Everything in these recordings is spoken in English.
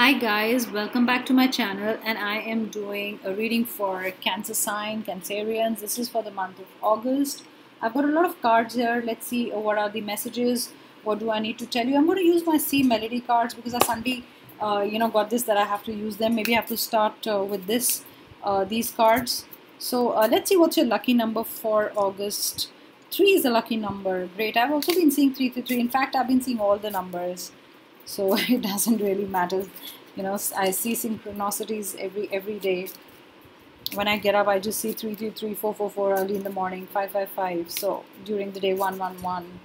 Hi guys, welcome back to my channel, and I am doing a reading for Cancer sign, Cancerians. This is for the month of August. I've got a lot of cards here. Let's see what are the messages, what do I need to tell you. I'm going to use my Sea Melody cards because I suddenly got this that I have to use them. Maybe I have to start with this these cards. So let's see what's your lucky number for August. 3 is a lucky number. Great. I've also been seeing 333. In fact, I've been seeing all the numbers. So it doesn't really matter, I see synchronicities every day. When I get up, I just see 333, 444 early in the morning, 555. So during the day, 111.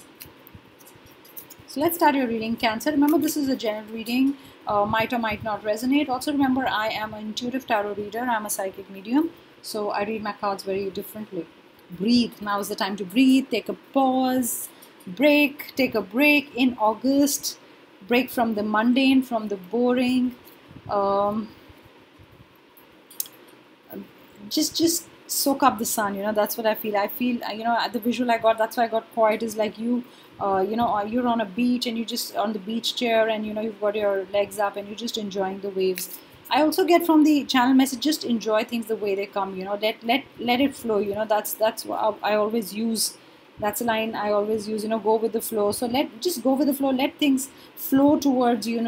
So let's start your reading, Cancer. Remember, this is a general reading, might or might not resonate. Also remember, I am an intuitive tarot reader. I'm a psychic medium, so I read my cards very differently. Breathe. Now is the time to breathe. Take a pause, break, take a break in August. Break from the mundane, from the boring. Just soak up the sun. That's what I feel. The visual I got. That's why I got quiet. Is like you, you're on a beach and you just on the beach chair, and you've got your legs up and you're just enjoying the waves. I also get from the channel message, just enjoy things the way they come. Let it flow. That's what I always use. That's a line I always use, go with the flow. So just go with the flow, let things flow towards you,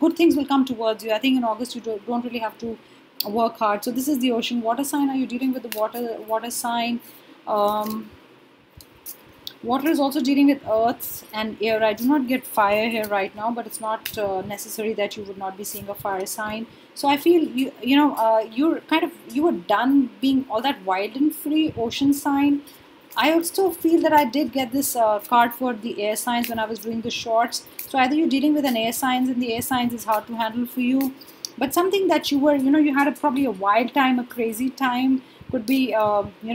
good things will come towards you. I think in August you don't really have to work hard. So this is the ocean. Water sign, are you dealing with the water sign? Water is also dealing with earth and air. I do not get fire here right now, but it's not necessary that you would not be seeing a fire sign. So I feel you were done being all that wild and free, ocean sign. I also feel that I did get this card for the air signs when I was doing the shorts. So either you're dealing with an air signs and the air signs is hard to handle for you, but something that you were, you had probably a wild time, a crazy time, could be,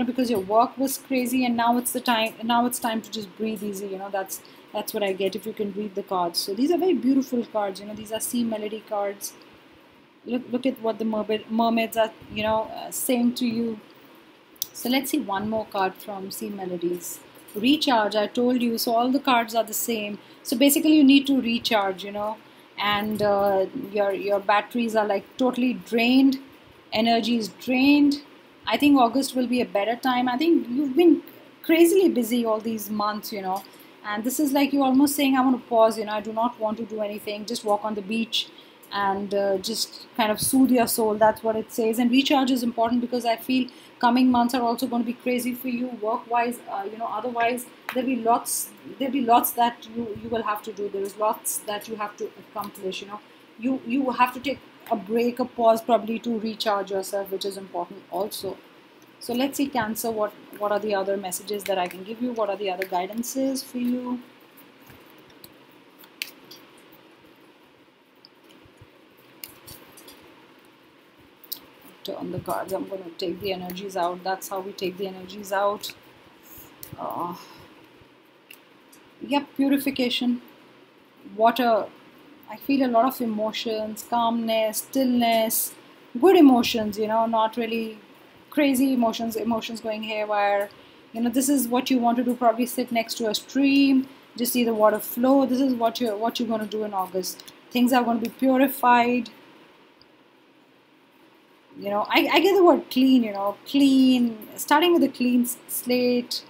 because your work was crazy, and now it's the time. Now it's time to just breathe easy. That's what I get if you can read the cards. So these are very beautiful cards. These are Sea Melody cards. Look at what the mermaids are, saying to you. So let's see one more card from Sea Melodies. Recharge, I told you. So all the cards are the same. So basically you need to recharge, and your batteries are like totally drained. Energy is drained. I think August will be a better time. I think you've been crazily busy all these months, and this is like you almost saying, I want to pause, I do not want to do anything. Just walk on the beach and just kind of soothe your soul. That's what it says. And recharge is important because I feel coming months are also going to be crazy for you work-wise. Otherwise there'll be lots that you will have to do. There is lots that you have to accomplish. You have to take a break, a pause, probably to recharge yourself, which is important also. So let's see, Cancer, what are the other messages that I can give you? What are the other guidances for you? On the cards, I'm going to take the energies out. That's how we take the energies out. Purification, water. I feel a lot of emotions, calmness, stillness, good emotions, not really crazy emotions, going haywire. This is what you want to do. Probably sit next to a stream, just see the water flow. This is what you're going to do in August. Things are going to be purified. I get the word clean, clean, starting with a clean slate,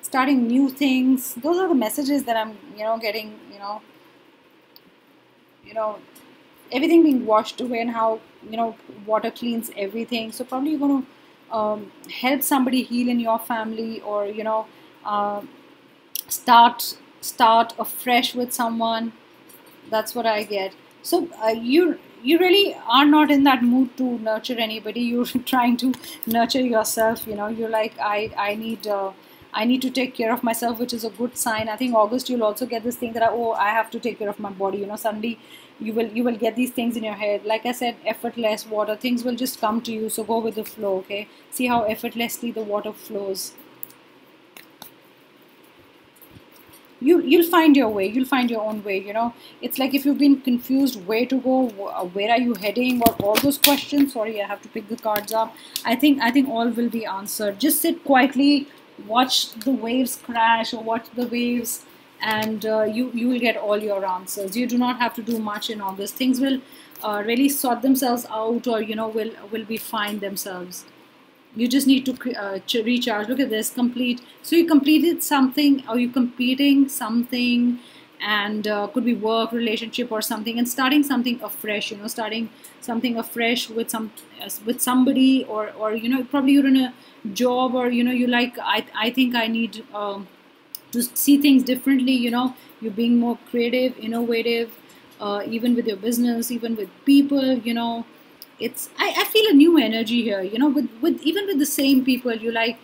starting new things. Those are the messages that I'm, getting, everything being washed away, and how, water cleans everything. So probably you're going to help somebody heal in your family, or, start afresh with someone. That's what I get. So you really are not in that mood to nurture anybody. You're trying to nurture yourself. You're like, I need to take care of myself, which is a good sign. I think August you'll also get this thing that I have to take care of my body. Suddenly you will get these things in your head. Like I said, effortless water. Things will just come to you. So go with the flow. Okay. See how effortlessly the water flows. You'll find your way. You'll find your own way. It's like if you've been confused where to go, where are you heading, or all those questions. Sorry, I have to pick the cards up. I think all will be answered. Just sit quietly, watch the waves crash, or watch the waves and you will get all your answers. You do not have to do much in August. Things will really sort themselves out, or you know, will be fine themselves. You just need to recharge. Look at this, complete. So you completed something, or you're completing something, and could be work, relationship, or something, and starting something afresh. You know, starting something afresh with somebody, or you know, probably you're in a job, or you know, you like, I think I need to see things differently. You know, you're being more creative, innovative, even with your business, even with people. You know, it's I feel a new energy here. You know, with even with the same people, you like.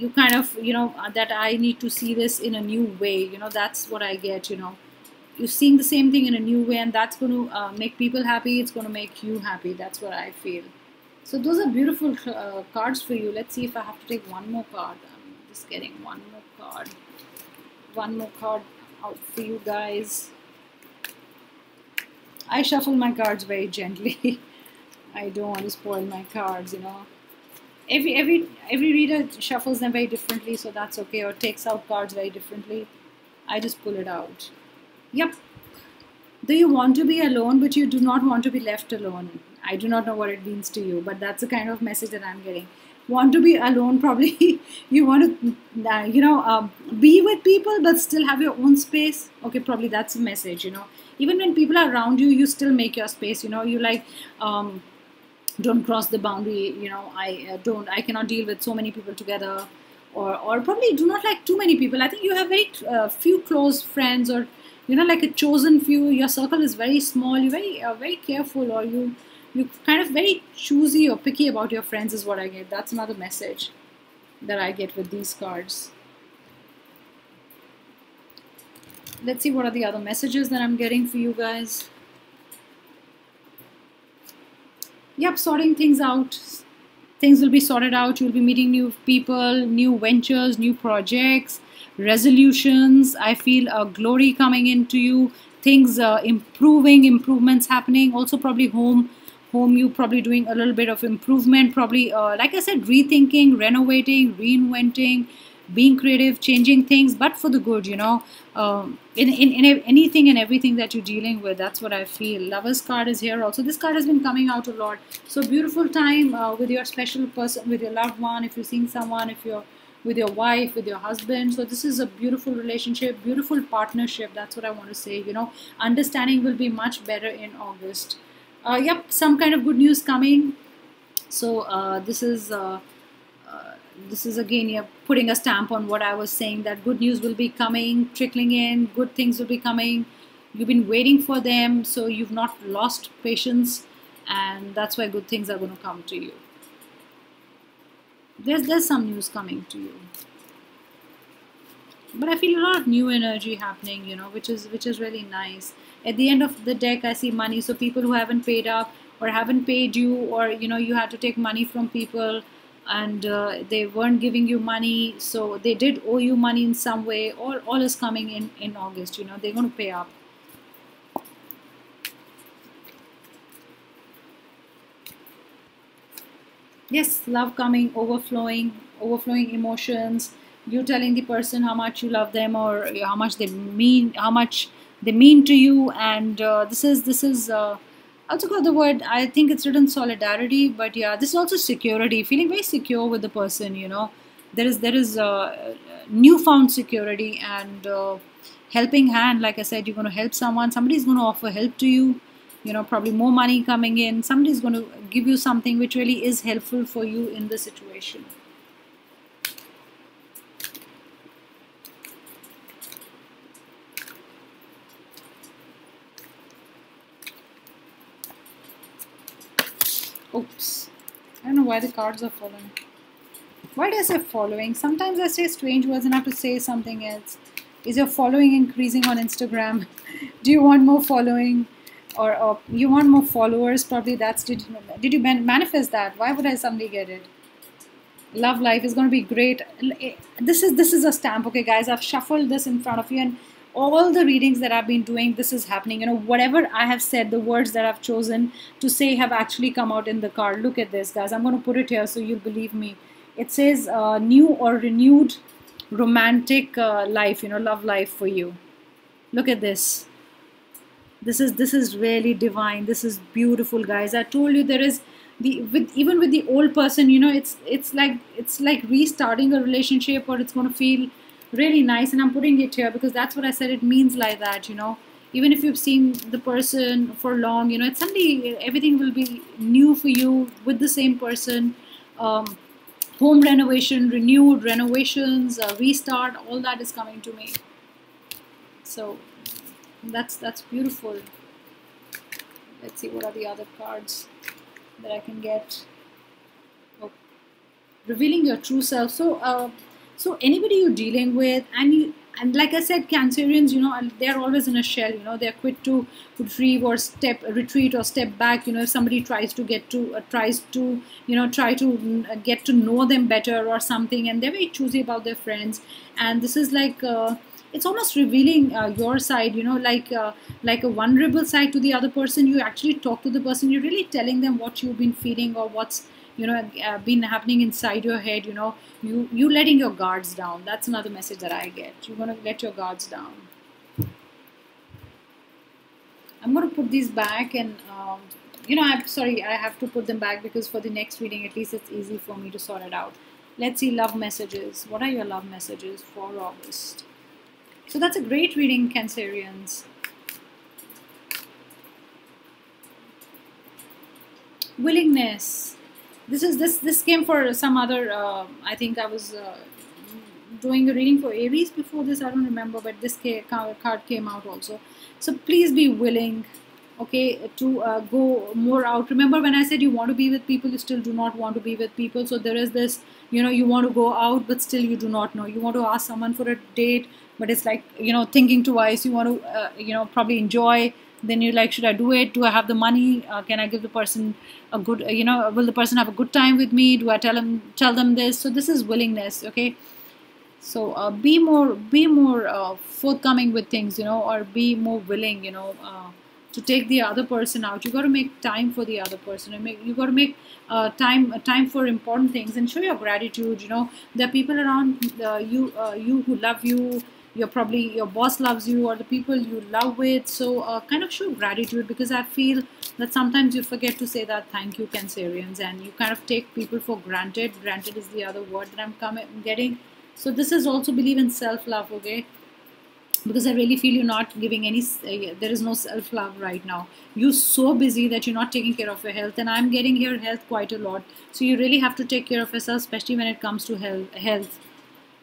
You kind of, you know, that I need to see this in a new way, you know, that's what I get, you know. You're seeing the same thing in a new way, and that's going to make people happy, it's going to make you happy, that's what I feel. So those are beautiful cards for you. Let's see if I have to take one more card. I'm just getting one more card. One more card out for you guys. I shuffle my cards very gently. I don't want to spoil my cards, you know. Every reader shuffles them very differently, so that's okay, or takes out cards very differently. I just pull it out. Yep. Do you want to be alone, but you do not want to be left alone? I do not know what it means to you, but that's the kind of message that I'm getting. Want to be alone, probably. You want to, you know, be with people, but still have your own space. Okay, probably that's the message, you know. Even when people are around you, you still make your space, you know. You like... don't cross the boundary, you know, I cannot deal with so many people together, or probably do not like too many people. I think you have very few close friends, or, you know, like a chosen few. Your circle is very small, you're very careful, or you kind of very choosy or picky about your friends is what I get. That's another message that I get with these cards. Let's see what are the other messages that I'm getting for you guys. Yep, sorting things out. Things will be sorted out. You'll be meeting new people, new ventures, new projects, resolutions. I feel a glory coming into you. Things improving, improvements happening. Also probably home you probably doing a little bit of improvement. Probably, like I said, rethinking, renovating, reinventing, being creative, changing things, but for the good, you know. In anything and everything that you're dealing with, that's what I feel. Lover's card is here also. This card has been coming out a lot. So beautiful time with your special person, with your loved one, if you're seeing someone, if you're with your wife, with your husband. So this is a beautiful relationship, beautiful partnership. That's what I want to say, you know. Understanding will be much better in August. Yep, some kind of good news coming. So this is again, you're putting a stamp on what I was saying, that good news will be coming, trickling in, good things will be coming. You've been waiting for them, so you've not lost patience, and that's why good things are going to come to you. There's some news coming to you. But I feel a lot of new energy happening, you know, which is really nice. At the end of the deck, I see money. So people who haven't paid up, or haven't paid you, or, you know, you had to take money from people, and they weren't giving you money, so they did owe you money in some way. All is coming in August, you know. They're going to pay up. Yes, love coming, overflowing emotions. You telling the person how much you love them, or how much they mean to you, and this is also got the word, I think it's written solidarity, but yeah, this is also security, feeling very secure with the person, you know. There is newfound security and helping hand. Like I said, you're going to help someone, somebody's going to offer help to you, you know, probably more money coming in, somebody's going to give you something which really is helpful for you in the situation. Oops, I don't know why the cards are falling. Why does it following? Sometimes I say strange words and I have to say something else. Is your following increasing on Instagram? Do you want more following? Or you want more followers? Probably that's, did you manifest that? Why would I suddenly get it? Love life is going to be great. This is a stamp. Okay guys, I've shuffled this in front of you, and all the readings that I've been doing, this is happening. You know, whatever I have said, the words that I've chosen to say have actually come out in the card. Look at this, guys. I'm going to put it here so you'll believe me. It says new or renewed, romantic life, you know, love life for you. Look at this. This is really divine. This is beautiful, guys. I told you there is even with the old person, you know, it's like restarting a relationship, or it's going to feel really nice. And I'm putting it here because that's what I said. It means like that, you know. Even if you've seen the person for long, you know, it's suddenly everything will be new for you with the same person. Home renovation, renewed renovations, restart, all that is coming to me. So that's beautiful. Let's see what are the other cards that I can get. Oh, revealing your true self. So so anybody you're dealing with, and like I said, Cancerians, you know, they're always in a shell, you know, they're quick to retrieve or retreat or step back, you know, if somebody tries to get to, get to know them better or something, and they're very choosy about their friends. And this is like, it's almost revealing your side, you know, like a vulnerable side to the other person. You actually talk to the person, you're really telling them what you've been feeling or what's, you know, been happening inside your head, you know, you letting your guards down. That's another message that I get. You're going to let your guards down. I'm going to put these back and, you know, I'm sorry, I have to put them back because for the next reading, at least it's easy for me to sort it out. Let's see love messages. What are your love messages for August? So that's a great reading, Cancerians. Willingness. This came for some other, I think I was doing a reading for Aries before this, I don't remember, but this card came out also. So please be willing, okay, to go more out. Remember when I said you want to be with people, you still do not want to be with people. So there is this, you know, you want to go out, but still you do not know. You want to ask someone for a date, but it's like, you know, thinking twice. You want to, you know, probably enjoy. Then you're like, should I do it? Do I have the money? Can I give the person a good, you know, will the person have a good time with me? Do I tell them this? So this is willingness, okay? So be more forthcoming with things, you know, or be more willing, you know, to take the other person out. You got to make time for the other person. You got to make time for important things and show your gratitude. You know, there are people around you who love you. You're probably, your boss loves you or the people you love with. So kind of show gratitude, because I feel that sometimes you forget to say that thank you, Cancerians, and you kind of take people for granted. Granted is the other word that I'm getting. So this is also believe in self-love, okay? Because I really feel you're not giving any, there is no self-love right now. You're so busy that you're not taking care of your health, and I'm getting here health quite a lot. So you really have to take care of yourself, especially when it comes to health.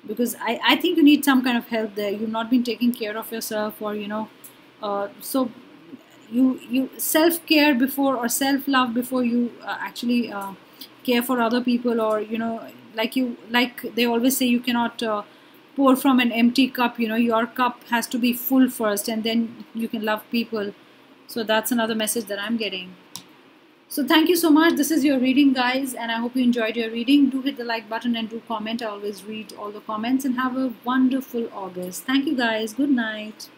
Because I think you need some kind of help there. You've not been taking care of yourself, or, you know, so you self-care before, or self-love before you actually care for other people, or, you know, like they always say, you cannot pour from an empty cup, you know, your cup has to be full first, and then you can love people. So that's another message that I'm getting. So thank you so much. This is your reading, guys, and I hope you enjoyed your reading. Do hit the like button and do comment. I always read all the comments, and have a wonderful August. Thank you, guys. Good night.